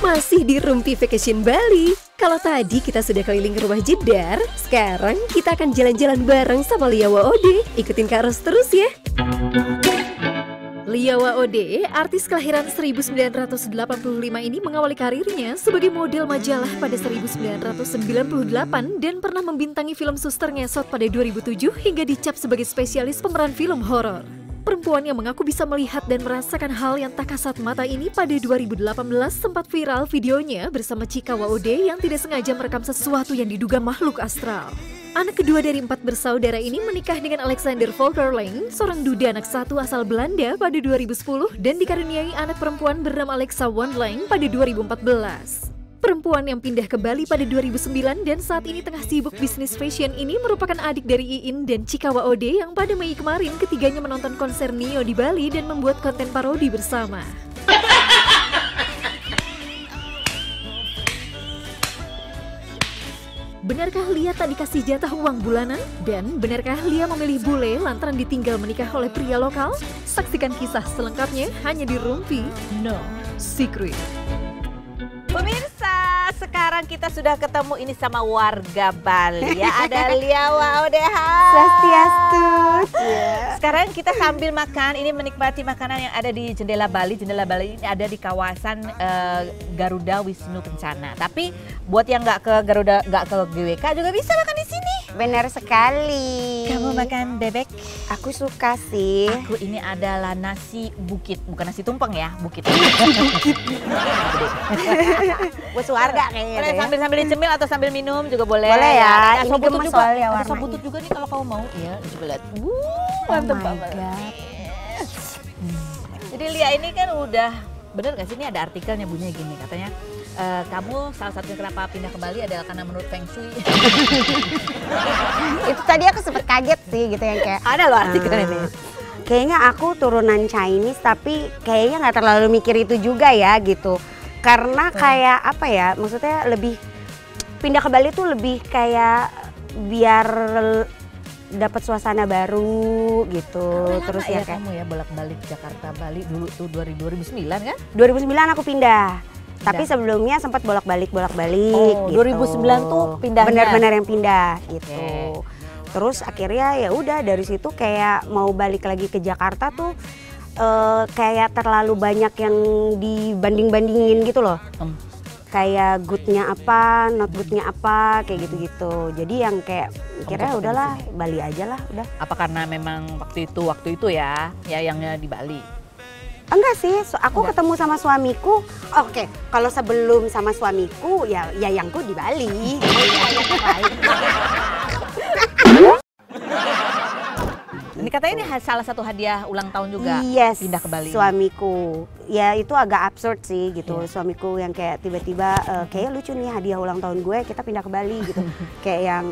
Masih di Rumpi Vacation Bali. Kalau tadi kita sudah keliling ke rumah jedar, sekarang kita akan jalan-jalan bareng sama Lia Waode. Ikutin Kak Ros terus ya. Lia Waode, artis kelahiran 1985 ini mengawali karirnya sebagai model majalah pada 1998 dan pernah membintangi film Suster Ngesot pada 2007 hingga dicap sebagai spesialis pemeran film horor. Perempuan yang mengaku bisa melihat dan merasakan hal yang tak kasat mata ini pada 2018 sempat viral videonya bersama Chika Waode yang tidak sengaja merekam sesuatu yang diduga makhluk astral. Anak kedua dari 4 bersaudara ini menikah dengan Alexander Volkerling, seorang duda anak satu asal Belanda pada 2010 dan dikaruniai anak perempuan bernama Alexa Wandling pada 2014. Perempuan yang pindah ke Bali pada 2009 dan saat ini tengah sibuk bisnis fashion ini merupakan adik dari Iin dan Chika Waode yang pada Mei kemarin ketiganya menonton konser Neo di Bali dan membuat konten parodi bersama. Benarkah Lia tak dikasih jatah uang bulanan? Dan benarkah Lia memilih bule lantaran ditinggal menikah oleh pria lokal? Saksikan kisah selengkapnya hanya di Rumpi No Secret. Pemirsa, sekarang kita sudah ketemu ini sama warga Bali ya. Ada Lia Waode. Swastiastu. Sekarang kita sambil makan, ini menikmati makanan yang ada di jendela Bali. Jendela Bali ini ada di kawasan Garuda Wisnu Kencana. Tapi buat yang nggak ke Garuda, nggak ke GWK juga bisa makan di sini. Benar sekali. Kamu makan bebek? Aku suka sih. Aku ini adalah nasi bukit, bukan nasi tumpeng ya, bukit. Bukit. Buat warga kayaknya. Boleh sambil dicemil atau sambil minum juga boleh. Boleh ya. Ada ini gemes juga, soalnya warnanya. Ada sobutut juga nih kalau kamu mau. Iya, coba lihat. Mantep banget. Jadi Lia ini kan udah, bener gak sih ini ada artikelnya bunyinya gini katanya. Kamu salah satunya kenapa pindah ke Bali adalah karena menurut Feng Shui. Itu tadi aku sempat kaget sih gitu yang kayak. Ada loh artikelnya ini. Kayaknya aku turunan Chinese tapi kayaknya nggak terlalu mikir itu juga ya gitu. Karena kayak apa ya, maksudnya lebih pindah ke Bali tuh lebih kayak biar dapat suasana baru gitu. Lama terus ya kamu ya bolak-balik Jakarta Bali dulu tuh 2009 kan? 2009 aku pindah. Tapi sebelumnya sempat bolak-balik gitu. 2009 tuh pindahnya. Benar-benar yang pindah gitu. Terus akhirnya ya udah dari situ kayak mau balik lagi ke Jakarta tuh kayak terlalu banyak yang dibanding-bandingin gitu loh. Kayak goodnya apa, not goodnya apa, kayak gitu-gitu. Jadi yang kayak kira udahlah Bali aja lah udah. Apa karena memang waktu itu ya yangnya di Bali? Enggak sih, aku ketemu sama suamiku. Oke, kalau sebelum sama suamiku ya yangku di Bali. Ini katanya ini salah satu hadiah ulang tahun juga. Yes, pindah ke Bali. Suamiku, ya itu agak absurd sih gitu. Suamiku yang kayak tiba-tiba kayak lucu nih hadiah ulang tahun gue kita pindah ke Bali gitu. Kayak yang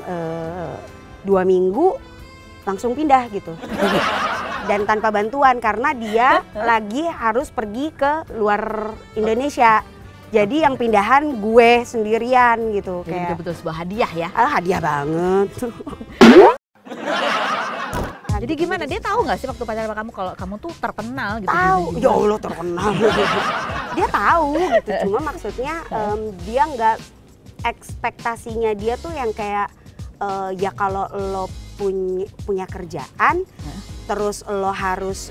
2 minggu langsung pindah gitu. Dan tanpa bantuan karena dia lagi harus pergi ke luar Indonesia. Jadi yang pindahan gue sendirian gitu. Jadi kayak betul-betul sebuah hadiah ya. Hadiah banget. Jadi gimana, dia tahu nggak sih waktu pacaran sama kamu kalau kamu tuh terkenal gitu? Tahu, ya Allah terkenal. Dia tahu gitu, cuma maksudnya dia nggak, ekspektasinya dia tuh yang kayak ya kalau lo punya kerjaan. Terus lo harus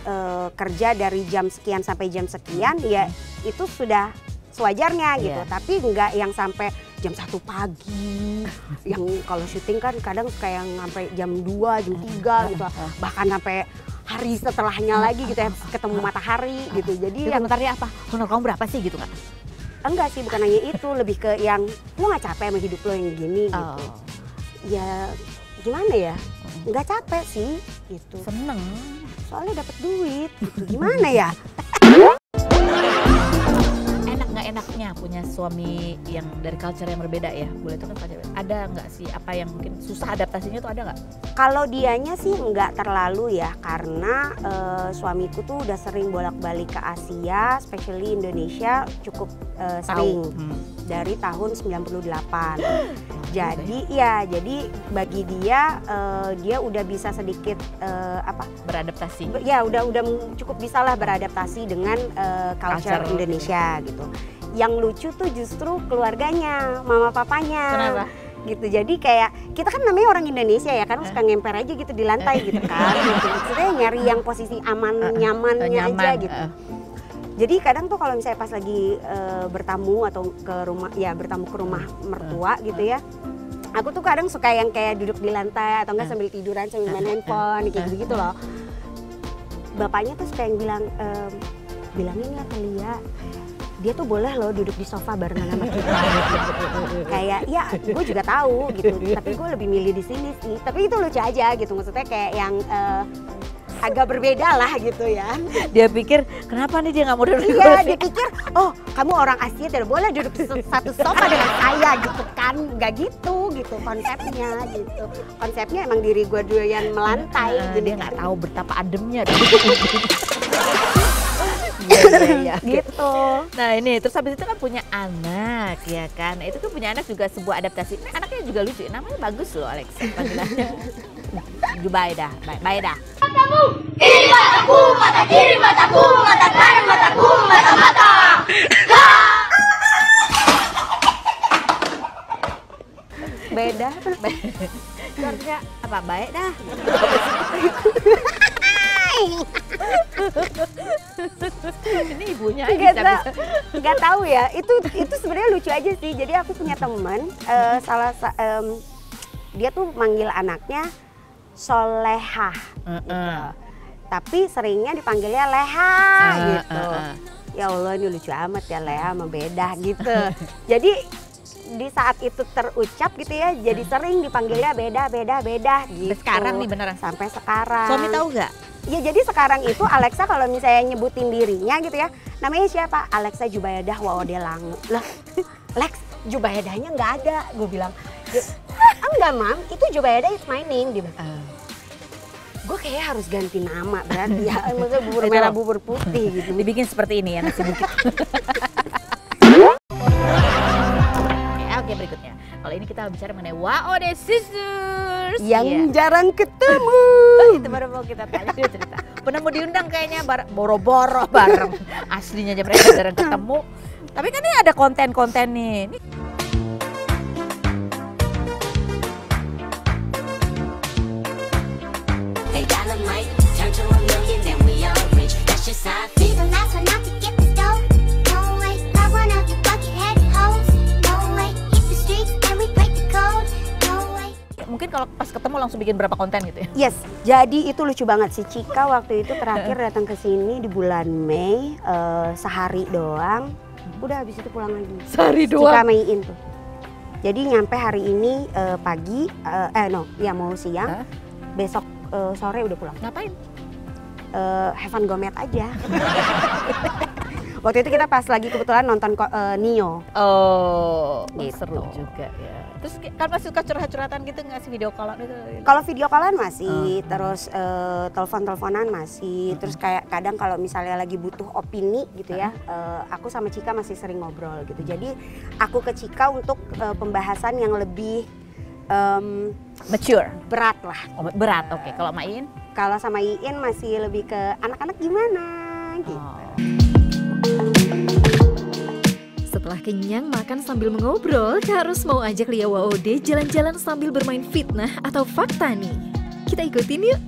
kerja dari jam sekian sampai jam sekian, ya itu sudah sewajarnya gitu. Tapi nggak yang sampai jam 1 pagi, yang kalau syuting kan kadang kayak sampai jam 2, jam 3 gitu. Bahkan sampai hari setelahnya lagi gitu ya, ketemu matahari gitu. Jadi yang komentarnya apa? Honor kamu berapa sih gitu nggak? Enggak sih, bukan hanya itu, lebih ke yang lo nggak capek sama hidup lo yang gini gitu. Ya gimana ya? Nggak capek sih gitu. Seneng. Soalnya dapat duit gitu. Gimana ya? Enak nggak enaknya punya suami yang dari culture yang berbeda ya? Boleh tuh kan culture. Ada nggak sih apa yang mungkin susah adaptasinya tuh ada nggak? Kalau dianya sih nggak terlalu ya karena suamiku tuh udah sering bolak-balik ke Asia, especially Indonesia cukup sering. Dari tahun 98. Jadi jadi bagi dia dia udah bisa sedikit beradaptasi. Ya udah cukup bisalah beradaptasi dengan culture Indonesia gitu. Yang lucu tuh justru keluarganya, mama papanya. Kenapa? Gitu, jadi kayak kita kan namanya orang Indonesia ya kan, suka ngemper aja gitu di lantai gitu kan, maksudnya nyari yang posisi aman nyamannya aja gitu. Jadi kadang tuh kalau misalnya pas lagi bertamu atau ke rumah, ya bertamu ke rumah mertua gitu ya, aku tuh kadang suka yang kayak duduk di lantai atau enggak sambil tiduran sambil main handphone kayak gitu loh. Bapaknya tuh suka yang bilang, bilangin ya ke Lia, dia tuh boleh loh duduk di sofa barengan sama kita. Kayak ya gue juga tahu gitu, tapi gue lebih milih di sini sih. Tapi itu lucu aja gitu, maksudnya kayak yang agak berbeda lah gitu ya. Dia pikir kenapa nih dia nggak mau duduk? Iya, dia pikir oh kamu orang Asia tidak boleh duduk di satu sofa dengan saya gitu kan? Gak gitu konsepnya gitu. Konsepnya emang diri gue doyan melantai. Gitu, dia nggak tahu betapa ademnya. Gitu. Nah ini terus habis itu kan punya anak ya kan. Itu tuh punya anak juga sebuah adaptasi. Ini anaknya juga lucu. Namanya bagus loh Alexa. Panggilannya Jubaedah. Baedah. Matamu, ini mataku, mata kiri mataku, mata kanan mataku, mata. Beda. Kerja apa baik dah. Ini ibunya nggak tahu ya, itu sebenarnya lucu aja sih. Jadi aku punya teman dia tuh manggil anaknya Solehah gitu. Tapi seringnya dipanggilnya Leha gitu. Ya Allah ini lucu amat ya Leha sama Beda gitu. Jadi di saat itu terucap gitu ya, jadi sering dipanggilnya beda gitu. Sekarang nih beneran sampai sekarang. Suami tahu nggak? Ya jadi sekarang itu Alexa kalau misalnya nyebutin dirinya gitu ya, namanya siapa? Alexa Jubaedah Waode Langu. Lah, Lex Jubaedahnya nggak ada. Gue bilang, enggak mam, itu Jubaedah is my name. Dia bilang, gue kayak harus ganti nama berarti ya. Maksudnya bubur merah bubur putih gitu. Dibikin seperti ini ya nasi bukit. Oke berikutnya, kalau ini kita bicara mengenai Waode Sisters yang jarang ketemu. Itu baru mau kita tarik dulu cerita. Pernah mau diundang kayaknya boro-boro bareng. Aslinya aja mereka jarang ketemu. Tapi kan ini ada konten-konten nih. Mungkin kalau pas ketemu langsung bikin berapa konten gitu ya? Yes, jadi itu lucu banget sih. Chika waktu itu terakhir datang ke sini di bulan Mei, sehari doang. Udah habis itu pulang lagi. Sehari doang? Chika sama Iin tuh. Jadi nyampe hari ini pagi, mau siang. Huh? Besok sore udah pulang. Ngapain? Heaven Gomet aja. Waktu itu kita pas lagi kebetulan nonton Neo. Oh, gitu. Seru juga ya. Terus kan masih suka curhat-curhatan gitu nggak sih, video callan gitu? Kalau video callan masih, terus telepon-teleponan masih, terus kayak kadang kalau misalnya lagi butuh opini gitu ya, aku sama Chika masih sering ngobrol gitu. Jadi aku ke Chika untuk pembahasan yang lebih mature, berat lah. Oh, berat, oke. Kalau sama Iin? Kalau sama Iin masih lebih ke anak-anak gimana gitu. Oh. Setelah kenyang makan sambil mengobrol, harus mau ajak Lia Waode jalan-jalan sambil bermain fitnah atau fakta nih. Kita ikutin yuk.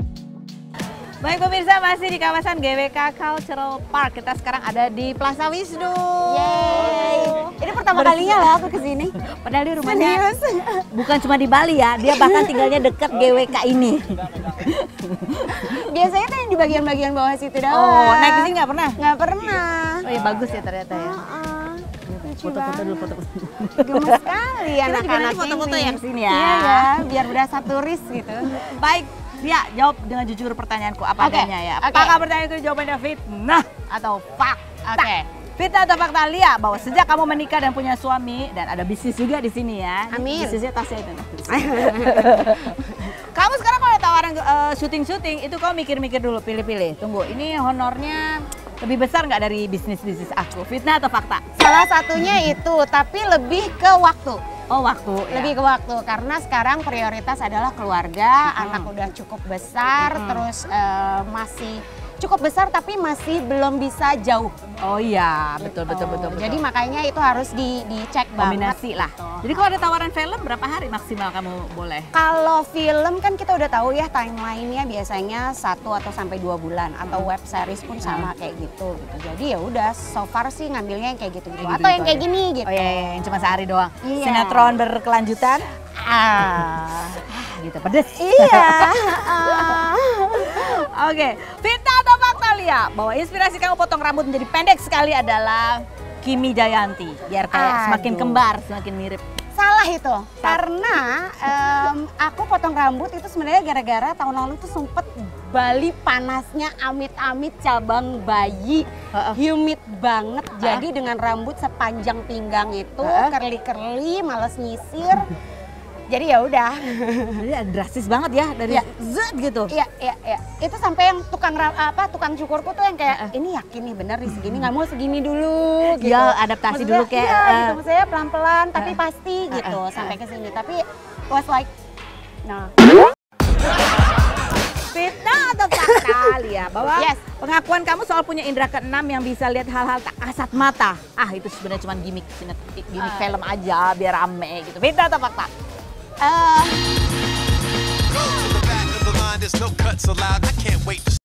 Baik pemirsa, masih di kawasan GWK Cultural Park. Kita sekarang ada di Plaza Wisnu. Yeay. Ini pertama kalinya loh aku kesini. Padahal di rumahnya bukan cuma di Bali ya, dia bahkan tinggalnya dekat GWK ini. Biasanya tuh di bagian-bagian bawah situ doang. Oh, naik kesini nggak pernah? Nggak pernah. Oh ya bagus ya ternyata ya. Foto-foto dulu, foto-foto. Gemes sekali anak-anak ini. Foto-foto yang sini ya. Iya ya, biar berasa turis gitu. Baik, Lia, jawab dengan jujur pertanyaanku apa adanya ya. Apakah pertanyaan itu jawabannya fitnah atau fakta? Oke. Fitnah atau fakta, Lia, bahwa sejak kamu menikah dan punya suami dan ada bisnis juga di sini ya. Amin. Bisnisnya tasnya itu. Kamu sekarang kalau ada tawaran syuting-syuting itu kamu mikir-mikir dulu, pilih-pilih. Tunggu, ini honornya lebih besar nggak dari bisnis-bisnis aku? Fitnah atau fakta? Salah satunya itu, tapi lebih ke waktu. Oh waktu ya. Lebih ke waktu, karena sekarang prioritas adalah keluarga, anak udah cukup besar, terus masih cukup besar tapi masih belum bisa jauh. Oh iya, betul. Jadi makanya itu harus dicek banget. Kombinasi lah. Betul. Jadi kalau ada tawaran film berapa hari maksimal kamu boleh? Kalau film kan kita udah tahu ya timeline-nya biasanya 1 atau sampai 2 bulan atau web series pun sama kayak gitu. Jadi ya udah so far sih ngambilnya yang kayak gitu-gitu atau yang kayak gini gitu. Oh iya, yang cuma sehari doang. Iya. Sinetron berkelanjutan. Gitu pedes. Iya. Oke, Vita atau fakta Lia? Bahwa inspirasi kamu potong rambut menjadi pendek sekali adalah Kimi Jayanti. Biar kayak semakin kembar, semakin mirip. Salah itu. Karena aku potong rambut itu sebenarnya gara-gara tahun lalu tuh sempet Bali panasnya amit-amit cabang bayi, humid banget. Jadi dengan rambut sepanjang pinggang itu curly-curly, males nyisir. Jadi ya udah, jadi drastis banget ya dari zet gitu. Iya. Itu sampai yang tukang cukurku tuh yang kayak ini yakin nih bener di segini, nggak mau segini dulu. Gitu. Ya adaptasi maksudnya, dulu kayak. Iya, gitu maksudnya pelan-pelan tapi pasti gitu sampai ke sini. Tapi was like, nah. Fitnah atau fakta Lia bahwa pengakuan kamu soal punya indera keenam yang bisa lihat hal-hal tak kasat mata. Ah itu sebenarnya cuma gimmick film aja biar rame gitu. Fitnah atau fakta?